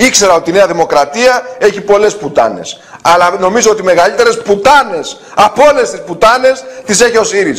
Ήξερα ότι η Νέα Δημοκρατία έχει πολλές πουτάνες. Αλλά νομίζω ότι οι μεγαλύτερες πουτάνες από όλες τις πουτάνες τις έχει ο ΣΥΡΙΖΑ.